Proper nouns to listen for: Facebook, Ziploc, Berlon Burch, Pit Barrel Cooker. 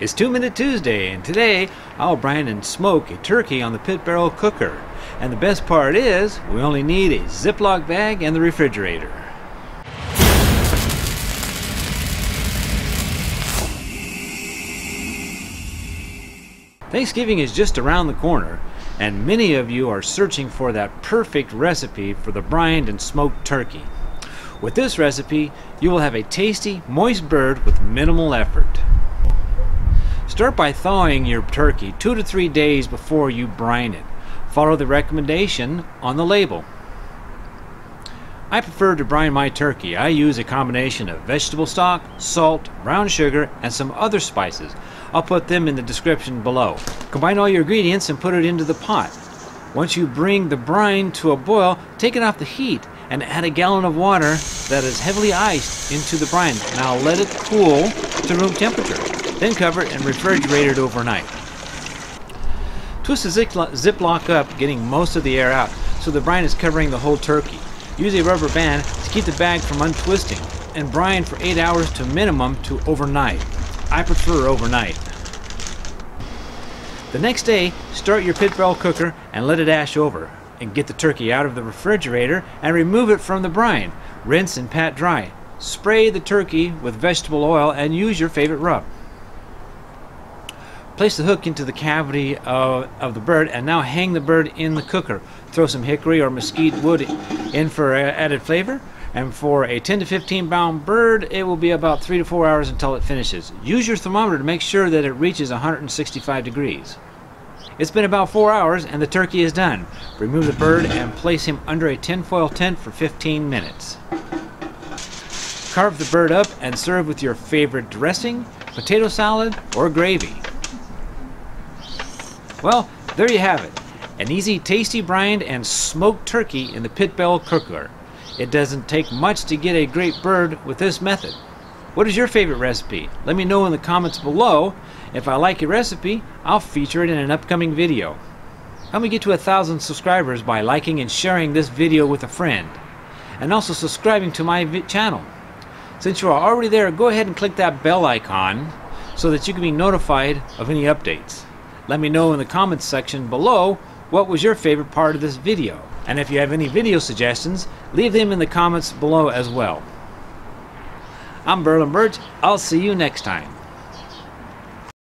It's 2 Minute Tuesday, and today I'll brine and smoke a turkey on the pit barrel cooker. And the best part is, we only need a Ziploc bag and the refrigerator. Thanksgiving is just around the corner, and many of you are searching for that perfect recipe for the brined and smoked turkey. With this recipe, you will have a tasty, moist bird with minimal effort. Start by thawing your turkey 2 to 3 days before you brine it. Follow the recommendation on the label. I prefer to brine my turkey. I use a combination of vegetable stock, salt, brown sugar, and some other spices. I'll put them in the description below. Combine all your ingredients and put it into the pot. Once you bring the brine to a boil, take it off the heat and add a gallon of water that is heavily iced into the brine. Now let it cool to room temperature. Then cover it and refrigerate it overnight. Twist the Ziploc up, getting most of the air out, so the brine is covering the whole turkey. Use a rubber band to keep the bag from untwisting, and brine for 8 hours to minimum to overnight. I prefer overnight. The next day, start your pit barrel cooker and let it ash over, and get the turkey out of the refrigerator and remove it from the brine. Rinse and pat dry. Spray the turkey with vegetable oil and use your favorite rub. Place the hook into the cavity of the bird and now hang the bird in the cooker. Throw some hickory or mesquite wood in for added flavor. And for a 10 to 15 pound bird, it will be about 3 to 4 hours until it finishes. Use your thermometer to make sure that it reaches 165 degrees. It's been about 4 hours and the turkey is done. Remove the bird and place him under a tinfoil tent for 15 minutes. Carve the bird up and serve with your favorite dressing, potato salad, or gravy. Well, there you have it. An easy, tasty brined and smoked turkey in the pit barrel cooker. It doesn't take much to get a great bird with this method. What is your favorite recipe? Let me know in the comments below. If I like your recipe, I'll feature it in an upcoming video. Help me get to 1,000 subscribers by liking and sharing this video with a friend, and also subscribing to my channel. Since you are already there, go ahead and click that bell icon so that you can be notified of any updates. Let me know in the comments section below what was your favorite part of this video. And if you have any video suggestions, leave them in the comments below as well. I'm Berlon Burch. I'll see you next time.